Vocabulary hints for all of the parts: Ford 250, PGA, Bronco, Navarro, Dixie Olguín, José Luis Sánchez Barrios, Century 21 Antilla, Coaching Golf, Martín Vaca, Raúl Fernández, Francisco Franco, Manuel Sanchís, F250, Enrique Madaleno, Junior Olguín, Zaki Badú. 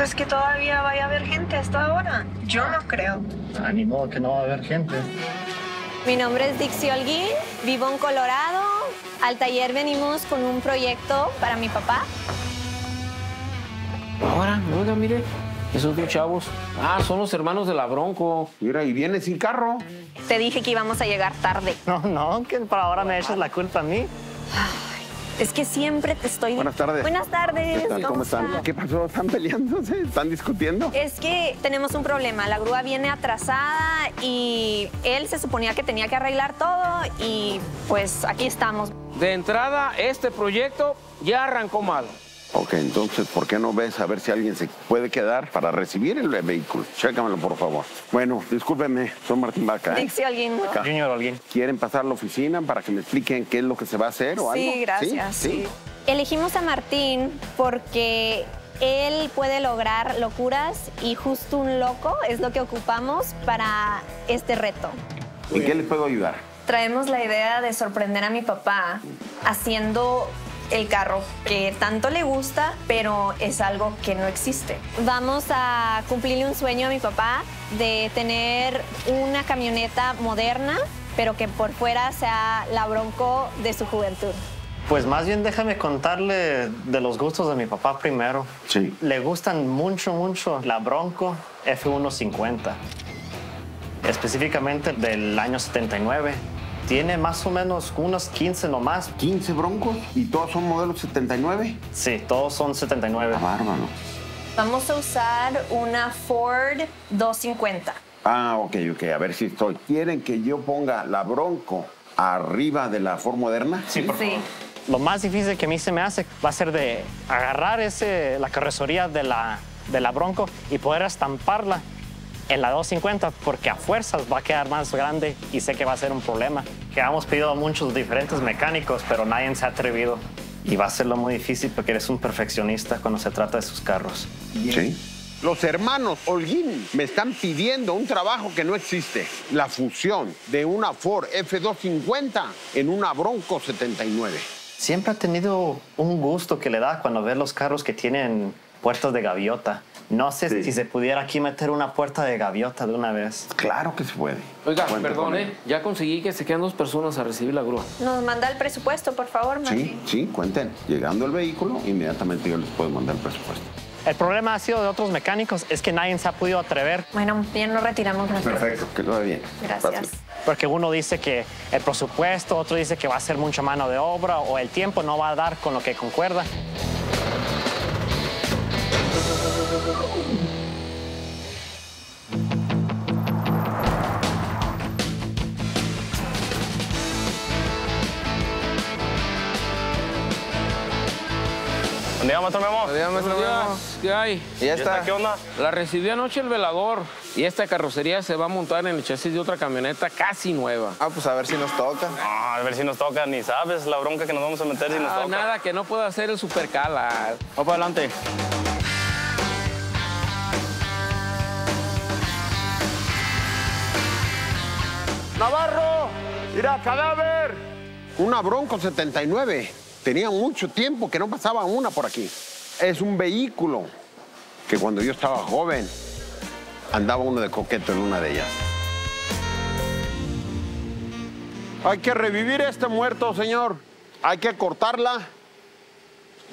crees que todavía vaya a haber gente a esta hora? Yo no creo. Ah, ni modo que no va a haber gente. Mi nombre es Dixie Olguín, vivo en Colorado. Al taller venimos con un proyecto para mi papá. Ahora, oiga, mire, esos dos chavos. Ah, son los hermanos de la Bronco. Mira, y viene sin carro. Te dije que íbamos a llegar tarde. No, que por ahora me echas la culpa a mí. Es que siempre te estoy... Buenas tardes. Buenas tardes. ¿Cómo están? ¿Qué pasó? ¿Están peleándose? ¿Están discutiendo? Es que tenemos un problema. La grúa viene atrasada y él se suponía que tenía que arreglar todo y pues aquí estamos. De entrada, este proyecto ya arrancó mal. Ok, entonces, ¿por qué no ves a ver si alguien se puede quedar para recibir el vehículo? Chécamelo, por favor. Bueno, discúlpenme, soy Martín Vaca. Dixie Olguín, ¿no? Junior Olguín. ¿Quieren pasar a la oficina para que me expliquen qué es lo que se va a hacer o algo? Sí, gracias. Sí. Elegimos a Martín porque él puede lograr locuras y justo un loco es lo que ocupamos para este reto. ¿En qué les puedo ayudar? Traemos la idea de sorprender a mi papá haciendo... el carro que tanto le gusta, pero es algo que no existe. Vamos a cumplirle un sueño a mi papá de tener una camioneta moderna, pero que por fuera sea la Bronco de su juventud. Pues más bien déjame contarle de los gustos de mi papá primero. Sí. Le gustan mucho, mucho la Bronco F150, específicamente del año 79. Tiene más o menos unos 15 nomás. ¿15 Broncos? ¿Y todos son modelos 79? Sí, todos son 79. Ah, bárbaro. Vamos a usar una Ford 250. Ah, ok, a ver si estoy. ¿Quieren que yo ponga la Bronco arriba de la Ford moderna? Sí, por favor. Lo más difícil que a mí se me hace va a ser de agarrar la carrocería de la Bronco y poder estamparla en la 250, porque a fuerzas va a quedar más grande y sé que va a ser un problema. Que hemos pedido a muchos diferentes mecánicos, pero nadie se ha atrevido. Y va a serlo muy difícil porque eres un perfeccionista cuando se trata de sus carros. Sí. Los hermanos Olguín me están pidiendo un trabajo que no existe. La fusión de una Ford F250 en una Bronco 79. Siempre ha tenido un gusto que le da cuando ve los carros que tienen puertas de gaviota. No sé si se pudiera aquí meter una puerta de gaviota de una vez. Claro que se puede. Oiga, perdón, ya conseguí que se quedan dos personas a recibir la grúa. Nos manda el presupuesto, por favor, Martín. Sí, cuenten. Llegando el vehículo, inmediatamente yo les puedo mandar el presupuesto. El problema ha sido de otros mecánicos, es que nadie se ha podido atrever. Bueno, bien, nos retiramos. Perfecto, que lo vaya bien. Gracias. Pásale. Porque uno dice que el presupuesto, otro dice que va a ser mucha mano de obra o el tiempo no va a dar con lo que concuerda. Buen día, maestro Memo. ¿Qué hay? ¿Y esta? ¿Qué onda? La recibí anoche el velador. Y esta carrocería se va a montar en el chasis de otra camioneta casi nueva. Ah, pues a ver si nos toca. No, a ver si nos toca. Ni sabes la bronca que nos vamos a meter si nos toca. Nada, que no pueda hacer el supercala. Vamos para adelante. ¡Navarro! ¡Mira, cadáver! Una Bronco 79. Tenía mucho tiempo que no pasaba una por aquí. Es un vehículo que cuando yo estaba joven andaba uno de coqueto en una de ellas. Hay que revivir este muerto, señor. Hay que cortarla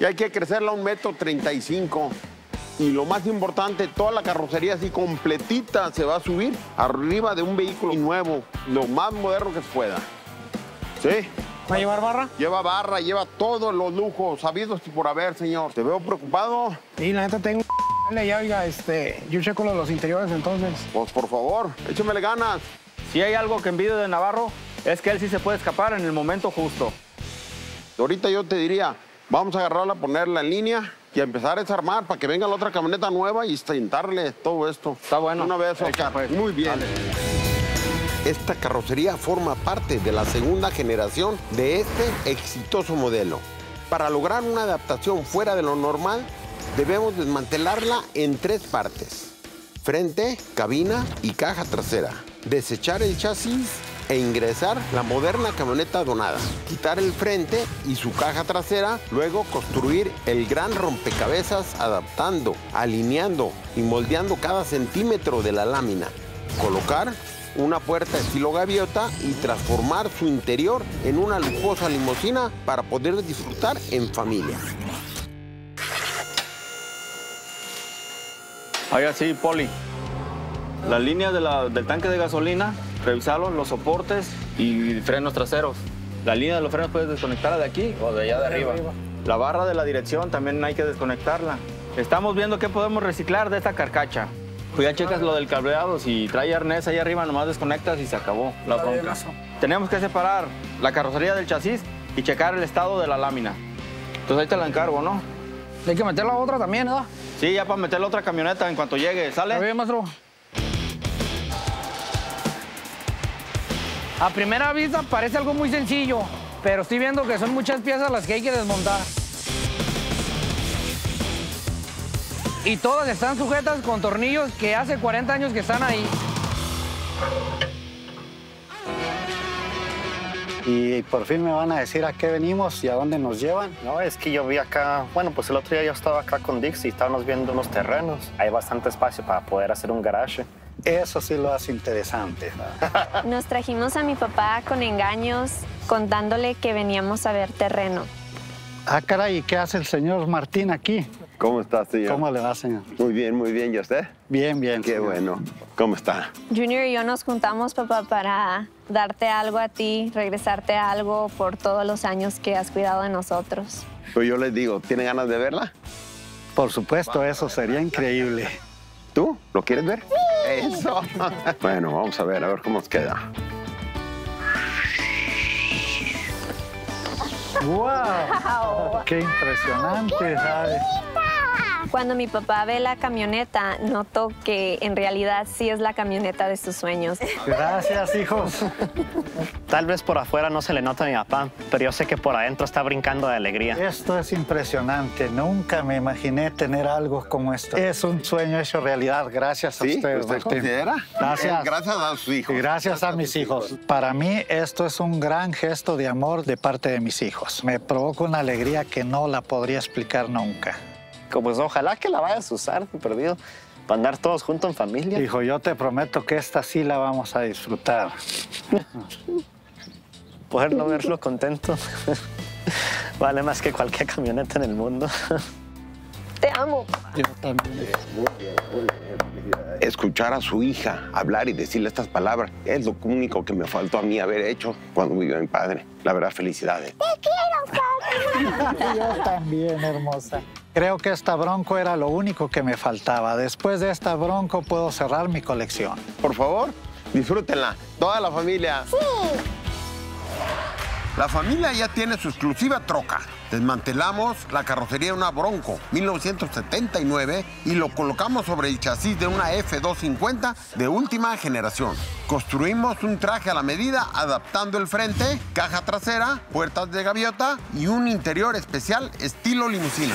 y hay que crecerla a 1,35 metros. Y lo más importante, toda la carrocería así completita se va a subir arriba de un vehículo nuevo, lo más moderno que se pueda. ¿Sí? ¿Va a llevar barra? Lleva barra, lleva todos los lujos sabidos por haber, señor. Te veo preocupado. Sí, la neta tengo ya, oiga, yo checo los interiores entonces. Pues por favor, échemele ganas. Si hay algo que envidio de Navarro, es que él sí se puede escapar en el momento justo. Ahorita yo te diría, vamos a agarrarla, ponerla en línea y a empezar a desarmar para que venga la otra camioneta nueva y intentarle todo esto. Está bueno. Una vez, pues. Muy bien. Dale. Esta carrocería forma parte de la segunda generación de este exitoso modelo. Para lograr una adaptación fuera de lo normal, debemos desmantelarla en tres partes: frente, cabina y caja trasera. Desechar el chasis e ingresar la moderna camioneta donada, quitar el frente y su caja trasera, luego construir el gran rompecabezas adaptando, alineando y moldeando cada centímetro de la lámina, colocar una puerta estilo gaviota y transformar su interior en una lujosa limusina para poder disfrutar en familia. Ahora sí, Poli. Las líneas del tanque de gasolina, revisarlos, los soportes y frenos traseros. La línea de los frenos puedes desconectarla de aquí o de allá de arriba. La barra de la dirección también hay que desconectarla. Estamos viendo qué podemos reciclar de esta carcacha. Pues ya checas lo del cableado, si trae arnés ahí arriba nomás desconectas y se acabó la bronca. Tenemos que separar la carrocería del chasis y checar el estado de la lámina. Entonces ahí te la encargo, ¿no? Hay que meter la otra también, ¿verdad? Sí, ya para meter la otra camioneta en cuanto llegue, ¿sale? Está bien, maestro. A primera vista parece algo muy sencillo, pero estoy viendo que son muchas piezas las que hay que desmontar. Y todas están sujetas con tornillos que hace 40 años que están ahí. Y por fin me van a decir a qué venimos y a dónde nos llevan. No, es que yo vi acá, bueno, pues el otro día yo estaba acá con Dixie y estábamos viendo unos terrenos. Hay bastante espacio para poder hacer un garaje. Eso sí lo hace interesante, ¿no? Nos trajimos a mi papá con engaños, contándole que veníamos a ver terreno. Ah, caray, ¿qué hace el señor Martín aquí? ¿Cómo está, señor? ¿Cómo le va, señor? Muy bien, ¿y usted? Bien, bien. Qué bueno. ¿Cómo está? Junior y yo nos juntamos, papá, para darte algo a ti, regresarte algo por todos los años que has cuidado de nosotros. Pues yo les digo, ¿tiene ganas de verla? Por supuesto, eso sería increíble. ¿Tú? ¿Lo quieres ver? ¡Sí! ¡Eso! Bueno, vamos a ver cómo nos queda. ¡Wow! ¡Wow! ¡Qué impresionante! ¡Qué ¿sabes? Cuando mi papá ve la camioneta, noto que en realidad sí es la camioneta de sus sueños. Gracias, hijos. Tal vez por afuera no se le nota a mi papá, pero yo sé que por adentro está brincando de alegría. Esto es impresionante. Nunca me imaginé tener algo como esto. Es un sueño hecho realidad gracias a ustedes. ¿Usted considera? Gracias. Gracias a sus hijos. Gracias a mis hijos. Para mí esto es un gran gesto de amor de parte de mis hijos. Me provoca una alegría que no la podría explicar nunca. Pues ojalá que la vayas a usar, perdido, para andar todos juntos en familia. Hijo, yo te prometo que esta sí la vamos a disfrutar. Poder no verlo contento vale más que cualquier camioneta en el mundo. Te amo. Yo también. Escuchar a su hija hablar y decirle estas palabras es lo único que me faltó a mí haber hecho cuando vivió mi padre. La verdad, felicidades. ¡Te quiero, papá! Yo también, hermosa. Creo que esta Bronco era lo único que me faltaba. Después de esta Bronco puedo cerrar mi colección. Por favor, disfrútenla. Toda la familia. Sí. La familia ya tiene su exclusiva troca. Desmantelamos la carrocería de una Bronco 1979 y lo colocamos sobre el chasis de una F250 de última generación. Construimos un traje a la medida adaptando el frente, caja trasera, puertas de gaviota y un interior especial estilo limusina.